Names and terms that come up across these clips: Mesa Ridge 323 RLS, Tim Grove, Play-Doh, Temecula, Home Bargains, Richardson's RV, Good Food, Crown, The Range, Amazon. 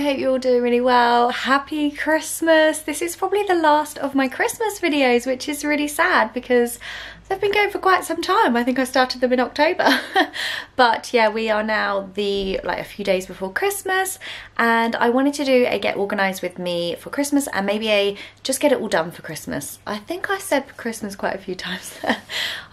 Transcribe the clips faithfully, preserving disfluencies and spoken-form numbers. I hope you're all doing really well. Happy Christmas. This is probably the last of my Christmas videos, which is really sad because they've been going for quite some time. I think I started them in October. But yeah, we are now the like a few days before Christmas, and I wanted to do a get organised with me for Christmas and maybe a just get it all done for Christmas. I think I said Christmas quite a few times.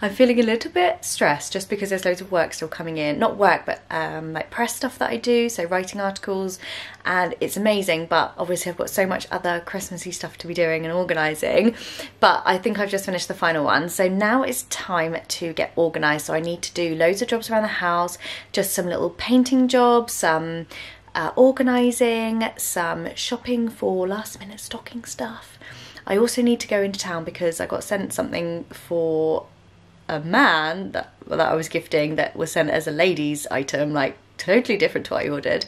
I'm feeling a little bit stressed just because there's loads of work still coming in. Not work, but um, like press stuff that I do, so writing articles, and it's amazing, but obviously I've got so much other Christmassy stuff to be doing and organising. But I think I've just finished the final one, so now it's time to get organised. So I need to do loads of jobs around the house, just some little painting jobs, some uh, organising, some shopping for last minute stocking stuff. I also need to go into town because I got sent something for a man that, that I was gifting that was sent as a ladies item, like totally different to what I ordered.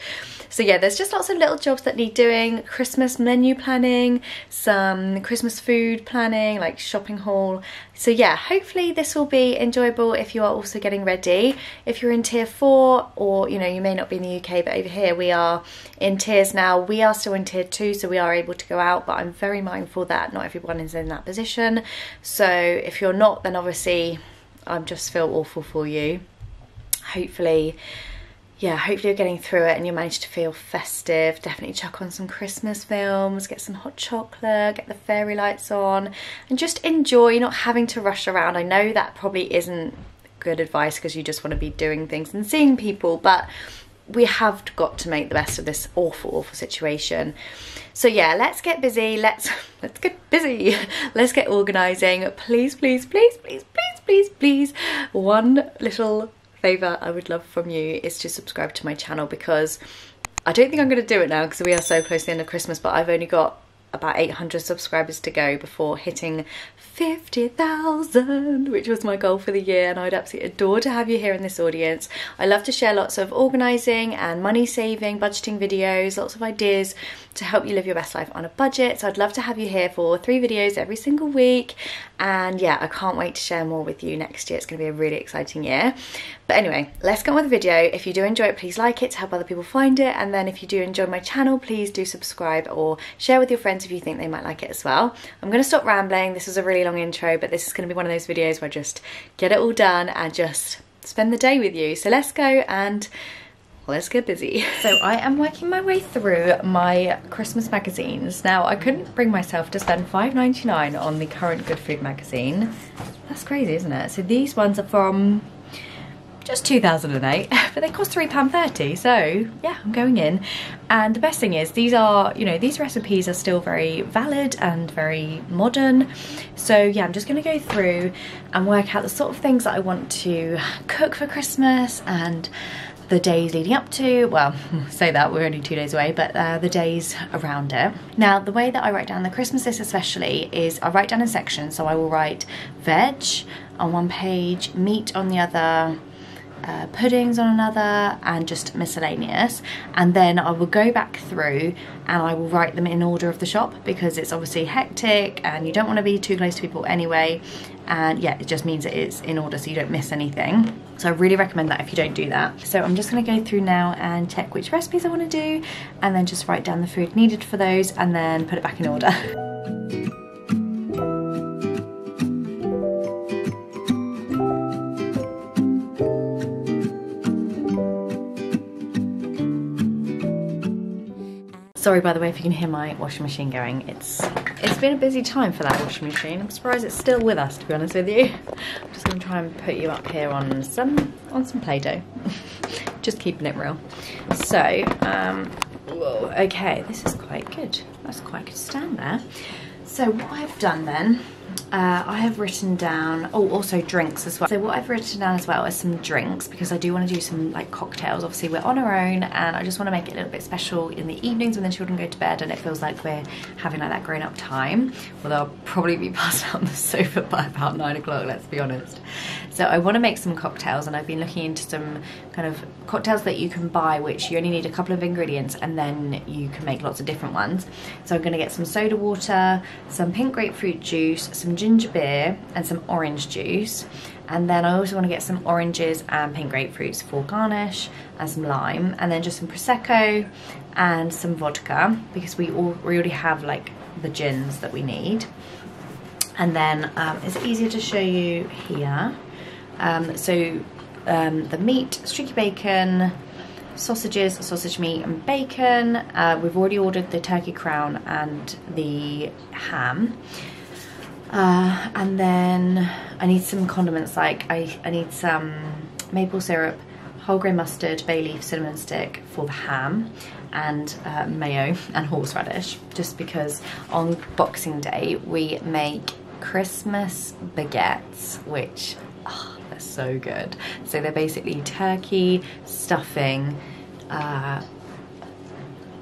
So yeah, there's just lots of little jobs that need doing. Christmas menu planning, some Christmas food planning, like shopping haul. So yeah, hopefully this will be enjoyable if you are also getting ready. If you're in tier four, or you know, you may not be in the U K, but over here we are in tiers now. We are still in tier two, so we are able to go out, but I'm very mindful that not everyone is in that position. So if you're not, then obviously I just feel awful for you. Hopefully Yeah, hopefully you're getting through it and you manage to feel festive. Definitely chuck on some Christmas films, get some hot chocolate, get the fairy lights on, and just enjoy not having to rush around. I know that probably isn't good advice because you just want to be doing things and seeing people, but we have got to make the best of this awful, awful situation. So yeah, let's get busy. Let's let's get busy. Let's get organising. Please, please, please, please, please, please, please. One little favour I would love from you is to subscribe to my channel, because I don't think I'm going to do it now because we are so close to the end of Christmas, but I've only got about eight hundred subscribers to go before hitting fifty thousand, which was my goal for the year, and I'd absolutely adore to have you here in this audience. I love to share lots of organising and money saving, budgeting videos, lots of ideas to help you live your best life on a budget, so I'd love to have you here for three videos every single week, and yeah, I can't wait to share more with you next year. It's going to be a really exciting year. But anyway, let's get on with the video. If you do enjoy it, please like it to help other people find it, and then if you do enjoy my channel, please do subscribe or share with your friends if you think they might like it as well. I'm going to stop rambling. This was a really long intro, but this is going to be one of those videos where I just get it all done and just spend the day with you. So let's go and let's get busy. So I am working my way through my Christmas magazines. Now I couldn't bring myself to spend five ninety-nine on the current Good Food magazine. That's crazy, isn't it? So these ones are from just two thousand eight, but they cost three pounds thirty, so yeah, I'm going in. And the best thing is these are, you know, these recipes are still very valid and very modern. So yeah, I'm just going to go through and work out the sort of things that I want to cook for Christmas and the days leading up to, well, say that, we're only two days away, but uh, the days around it. Now, the way that I write down the Christmas list especially is I write down in sections, so I will write veg on one page, meat on the other, Uh, puddings on another, and just miscellaneous, and then I will go back through and I will write them in order of the shop, because it's obviously hectic and you don't want to be too close to people anyway, and yeah, it just means it is in order so you don't miss anything. So I really recommend that if you don't do that. So I'm just going to go through now and check which recipes I want to do, and then just write down the food needed for those and then put it back in order. Sorry, by the way, if you can hear my washing machine going. It's it's been a busy time for that washing machine. I'm surprised it's still with us, to be honest with you. I'm just gonna try and put you up here on some on some Play-Doh. Just keeping it real. So, um, whoa, okay, this is quite good. That's quite a good stand there. So what I've done then, uh, I have written down, oh, also drinks as well. So what I've written down as well is some drinks, because I do want to do some like cocktails. Obviously we're on our own and I just want to make it a little bit special in the evenings when the children go to bed and it feels like we're having like that grown up time. Although I'll probably be passed out on the sofa by about nine o'clock, let's be honest. So I want to make some cocktails, and I've been looking into some kind of cocktails that you can buy, which you only need a couple of ingredients and then you can make lots of different ones. So I'm going to get some soda water, some pink grapefruit juice, some ginger beer and some orange juice, And then I also want to get some oranges and pink grapefruits for garnish and some lime, and then just some Prosecco and some vodka, because we, all, we already have like the gins that we need. And then um, it's easier to show you here. Um, so um, the meat, streaky bacon, sausages, sausage meat and bacon. Uh, we've already ordered the turkey crown and the ham. Uh, and then I need some condiments, like I, I need some maple syrup, whole grain mustard, bay leaf, cinnamon stick for the ham, and uh, mayo and horseradish, just because on Boxing Day we make Christmas baguettes, which oh, they're so good. So they're basically turkey, stuffing, uh,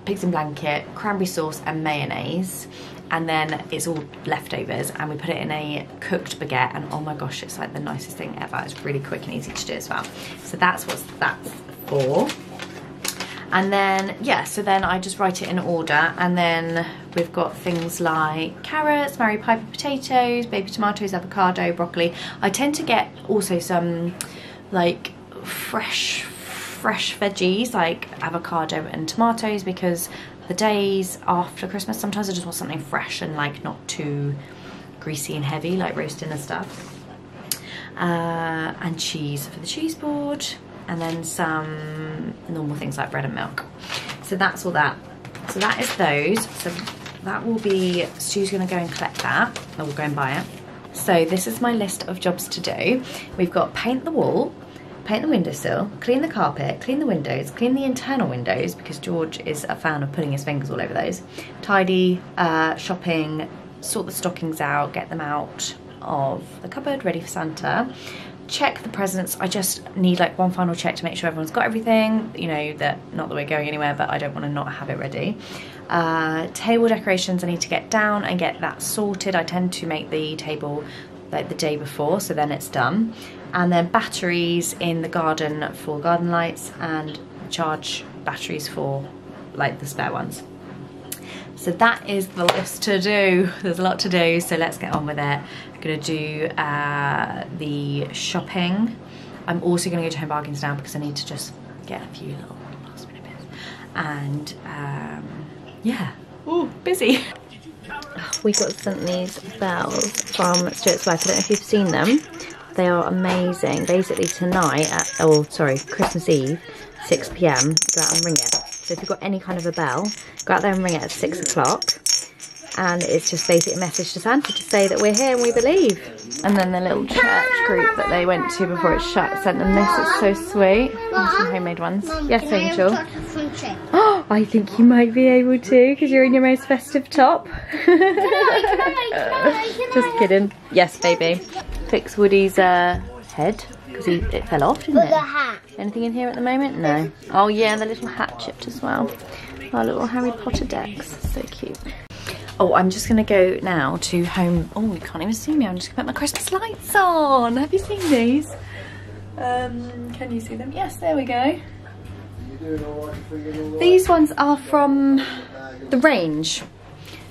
pigs in blanket, cranberry sauce and mayonnaise. And then it's all leftovers, and we put it in a cooked baguette, and oh my gosh, it's like the nicest thing ever. It's really quick and easy to do as well. So that's what that's for. And then, yeah, so then I just write it in order, and then we've got things like carrots, Mary Piper potatoes, baby tomatoes, avocado, broccoli. I tend to get also some like fresh, fresh veggies like avocado and tomatoes, because the days after Christmas, sometimes I just want something fresh and like not too greasy and heavy, like roasting and stuff. Uh, and cheese for the cheese board, and then some normal things like bread and milk. So that's all that. So that is those. So that will be, Sue's gonna go and collect that, or we'll go and buy it. So this is my list of jobs to do. We've got paint the wall, paint the windowsill, clean the carpet, clean the windows, clean the internal windows, because George is a fan of putting his fingers all over those, tidy, uh, shopping, sort the stockings out, get them out of the cupboard, ready for Santa, check the presents. I just need like one final check to make sure everyone's got everything, you know, that not that we're going anywhere, but I don't want to not have it ready. Uh, table decorations I need to get down and get that sorted. I tend to make the table like the day before, so then it's done. And then batteries in the garden for garden lights, and charge batteries for like the spare ones. So that is the list to do. There's a lot to do, so let's get on with it. I'm gonna do uh, the shopping. I'm also gonna go to Home Bargains now, because I need to just get a few little last minute bits. And um, yeah, ooh, busy. We got sent these bells from Stuart's wife. I don't know if you've seen them. They are amazing. Basically tonight, at, oh sorry, Christmas Eve, six p m, go out and ring it. So if you've got any kind of a bell, go out there and ring it at six o'clock. And it's just basically a message to Santa to say that we're here and we believe. And then the little church group that they went to before it shut sent them this. It's so sweet. And some homemade ones. Mom, yes, Angel. Oh, I think you might be able to, because you're in your most festive top. Can I, can I, can I, can just kidding. Yes, baby. Fix Woody's uh, head, because he it fell off, didn't it? The hat. Anything in here at the moment? No. Oh yeah, the little hat chipped as well. Our little Harry Potter decks, so cute. Oh, I'm just gonna go now to Home. Oh, you can't even see me. I'm just gonna put my Christmas lights on. Have you seen these? Um, can you see them? Yes, there we go. These ones are from The Range.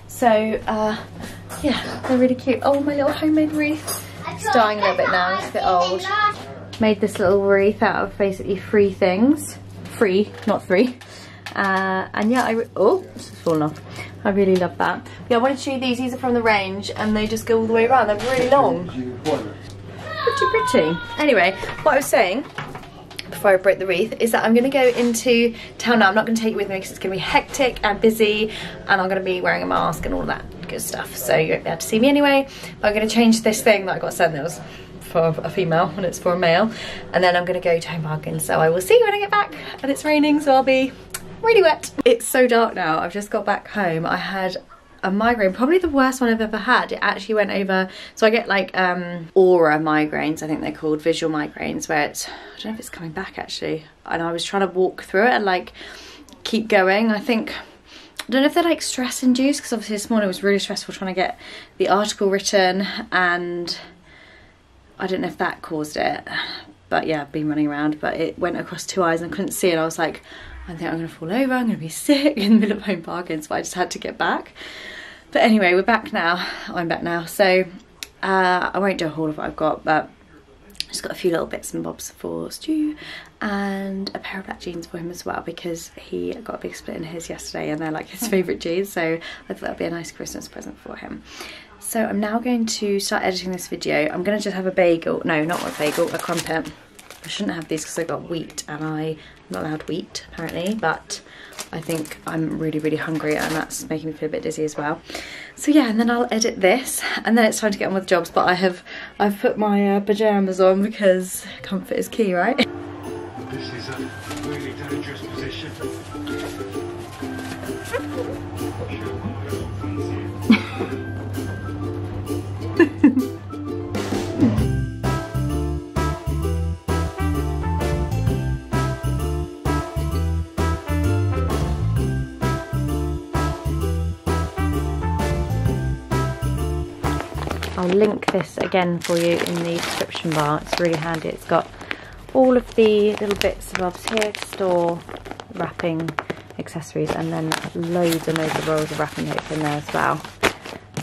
So, uh, yeah, they're really cute. Oh, my little homemade wreath. It's dying a little bit now, it's a bit old. Made this little wreath out of basically free things. Free, not three. Uh, and yeah, I, oh, this has fallen off. I really love that. Yeah, I wanted to show you these. These are from The Range, and they just go all the way around. They're really long. Pretty, pretty. Anyway, what I was saying, before I break the wreath, is that I'm going to go into town now. I'm not going to take you with me, because it's going to be hectic and busy, and I'm going to be wearing a mask and all that good stuff. So you won't be able to see me anyway. But I'm going to change this thing that I got sent that was for a female, and it's for a male. And then I'm going to go to Home Bargains. So I will see you when I get back. And it's raining, so I'll be really wet. It's so dark now. I've just got back home. I had a migraine, probably the worst one I've ever had. It actually went over, so I get like um aura migraines, I think they're called, visual migraines, where it's, I don't know if it's coming back actually, and I was trying to walk through it and like keep going. I think, I don't know if they're like stress induced, because obviously this morning was really stressful trying to get the article written, and I don't know if that caused it, but yeah, I've been running around, but it went across two eyes and I couldn't see it. I was like, I think I'm gonna fall over, I'm gonna be sick in the middle of Home Bargains, but I just had to get back. But anyway, we're back now, I'm back now, so uh, I won't do a haul of what I've got, but Just got a few little bits and bobs for Stu and a pair of black jeans for him as well, because he got a big split in his yesterday and they're like his favourite jeans, so I thought that'd be a nice Christmas present for him. So I'm now going to start editing this video. I'm going to just have a bagel, no not a bagel, a crumpet. I shouldn't have these because I got wheat and I'm not allowed wheat apparently, but I think I'm really really hungry and that's making me feel a bit dizzy as well. So yeah, and then I'll edit this and then it's time to get on with jobs, but I have I've put my uh, pyjamas on because comfort is key, right? This is a really dangerous position. I'll link this again for you in the description bar. It's really handy. It's got all of the little bits and bobs here to store wrapping accessories, and then loads and loads of rolls of wrapping hooks in there as well.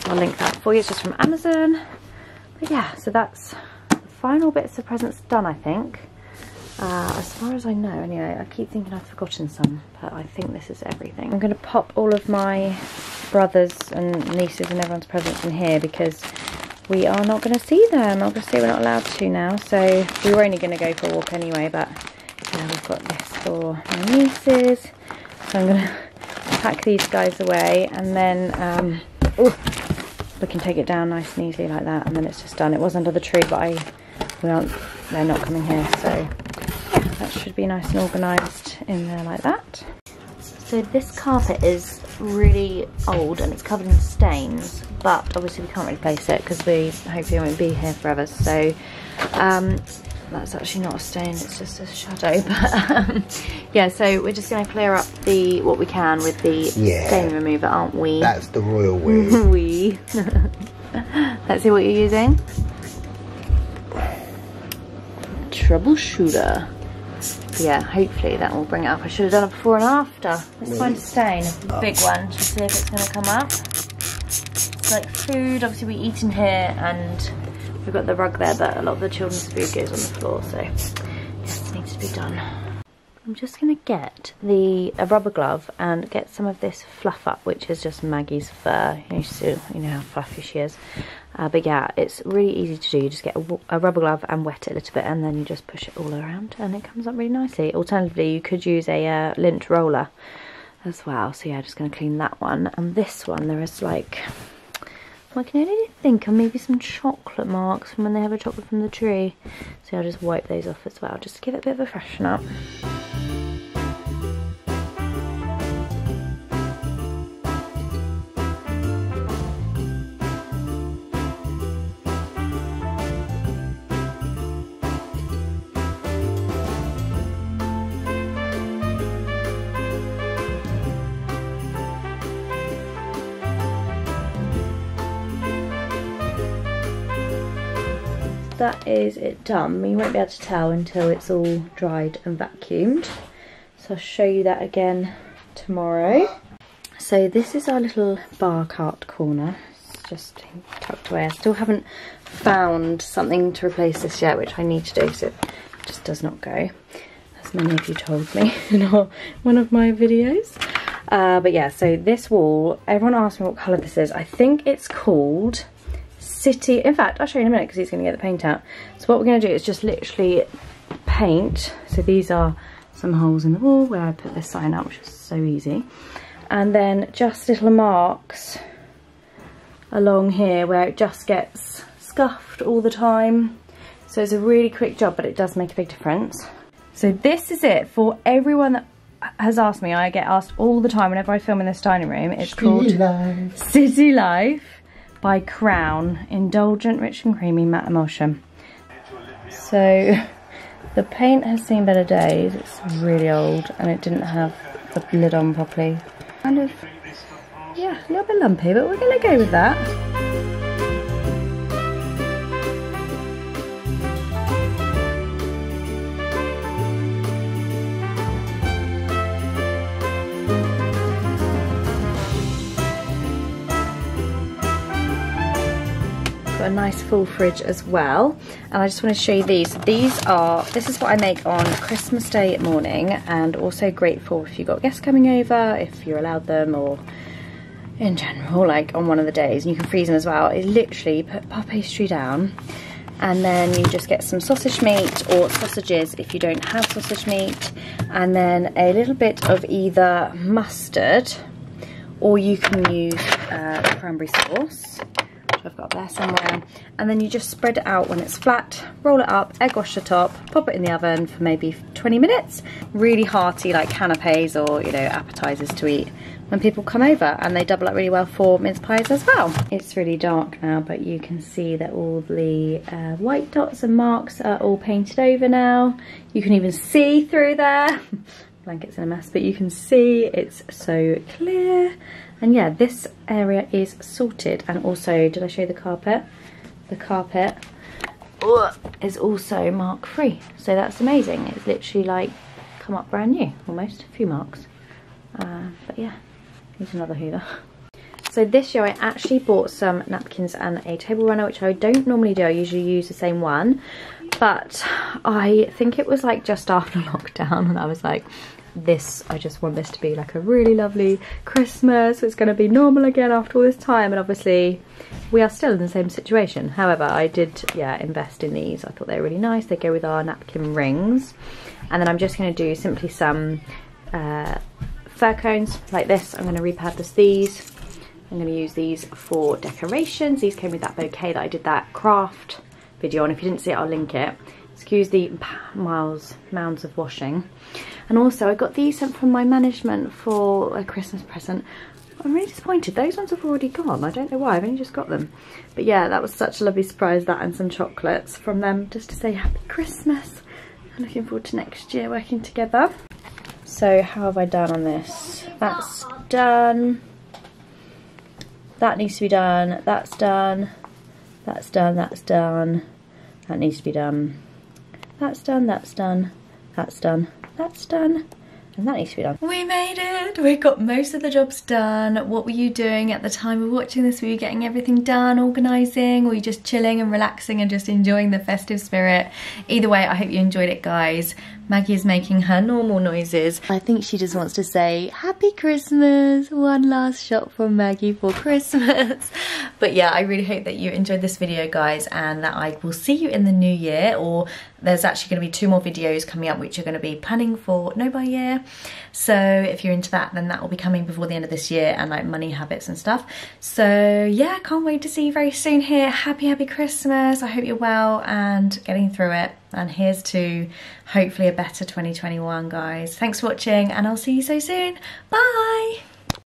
So I'll link that for you. It's just from Amazon. But yeah, so that's the final bits of presents done, I think. Uh, as far as I know, anyway. I keep thinking I've forgotten some, but I think this is everything. I'm going to pop all of my brothers and nieces and everyone's presents in here because we are not going to see them. Obviously we're not allowed to now, so we were only going to go for a walk anyway, but yeah, we've got this for my nieces, so I'm going to pack these guys away and then um, ooh, we can take it down nice and easily like that, and then it's just done. It was under the tree, but I, we aren't, they're not coming here, so yeah, that should be nice and organised in there like that. So this carpet is really old and it's covered in stains, but obviously we can't replace it because we hopefully won't be here forever, so um, that's actually not a stain, it's just a shadow, but um, yeah, so we're just going to clear up the what we can with the yeah, stain remover, aren't we? That's the royal way. We. Let's see what you're using. Troubleshooter. Yeah, hopefully that will bring it up. I should have done it before and after. Let's really? find a stain, a big one, to see if it's going to come up. It's like food, obviously we eat in here and we've got the rug there, but a lot of the children's food goes on the floor, so yes, it needs to be done. I'm just going to get the a rubber glove and get some of this fluff up, which is just Maggie's fur. You know, she, you know how fluffy she is. Uh, but yeah, it's really easy to do. You just get a, a rubber glove and wet it a little bit, and then you just push it all around and it comes up really nicely. Alternatively, you could use a uh, lint roller as well. So yeah, just going to clean that one. And this one, there is like, well, I can only think of maybe some chocolate marks from when they have a chocolate from the tree. So I'll just wipe those off as well, just to give it a bit of a freshen up. That is it done. You won't be able to tell until it's all dried and vacuumed, so I'll show you that again tomorrow. So this is our little bar cart corner. It's just tucked away. I still haven't found something to replace this yet, which I need to do because it just does not go, as many of you told me in one of my videos. Uh, but yeah, so this wall, everyone asked me what colour this is. I think it's called City, in fact I'll show you in a minute because he's going to get the paint out. So what we're going to do is just literally paint. So these are some holes in the wall where I put this sign up, which was so easy, and then just little marks along here where it just gets scuffed all the time. So it's a really quick job, but it does make a big difference. So this is it for everyone that has asked me. I get asked all the time whenever I film in this dining room. It's called City Life by Crown, Indulgent, Rich and Creamy Matte Emulsion. So the paint has seen better days. It's really old and it didn't have the lid on properly. Kind of, yeah, a little bit lumpy, but we're gonna go with that. a nice full fridge as well. And I just want to show you these. These are, this is what I make on Christmas Day morning, and also great for if you've got guests coming over, if you're allowed them, or in general, like on one of the days. And you can freeze them as well. It literally, put puff pastry down, and then you just get some sausage meat or sausages if you don't have sausage meat, and then a little bit of either mustard, or you can use uh, cranberry sauce, which I've got there somewhere, and then you just spread it out when it's flat, roll it up, egg wash the top, pop it in the oven for maybe twenty minutes. Really hearty, like canapes or, you know, appetizers to eat when people come over, and they double up really well for mince pies as well. It's really dark now, but you can see that all the uh, white dots and marks are all painted over now. You can even see through there. Blanket's in a mess, but you can see it's so clear. And yeah, this area is sorted. And also, did I show you the carpet? The carpet is also mark free. So that's amazing. It's literally like come up brand new, almost, a few marks. Uh, but yeah. Here's another hoover. So this year I actually bought some napkins and a table runner, which I don't normally do. I usually use the same one, but I think it was like just after lockdown, and I was like, this, I just want this to be like a really lovely Christmas. It's going to be normal again after all this time. And obviously we are still in the same situation. However, I did, yeah, invest in these. I thought they were really nice. They go with our napkin rings. And then I'm just going to do simply some uh, fir cones like this. I'm going to repurpose these. I'm going to use these for decorations. These came with that bouquet that I did that craft video on. If you didn't see it, I'll link it. Excuse the miles mounds of washing. And also I got these sent from my management for a Christmas present. I'm really disappointed. Those ones have already gone. I don't know why. I've only just got them. But yeah, that was such a lovely surprise, that and some chocolates from them, just to say Happy Christmas. I'm looking forward to next year working together. So how have I done on this? That's done. That needs to be done. That's done. That's done. That's done. That needs to be done. That's done. That's done. That's done. That's done. And that needs to be done. We made it. We got most of the jobs done. What were you doing at the time of watching this? Were you getting everything done, organising? Were you just chilling and relaxing and just enjoying the festive spirit? Either way, I hope you enjoyed it, guys. Maggie is making her normal noises. I think she just wants to say Happy Christmas. One last shot from Maggie for Christmas. But yeah, I really hope that you enjoyed this video, guys, and that I will see you in the new year. Or there's actually going to be two more videos coming up, which are going to be planning for no by year. So if you're into that, then that will be coming before the end of this year, and like money habits and stuff. So yeah, can't wait to see you very soon here. Happy, happy Christmas. I hope you're well and getting through it. And here's to hopefully a better twenty twenty-one, guys. Thanks for watching, and I'll see you so soon. Bye.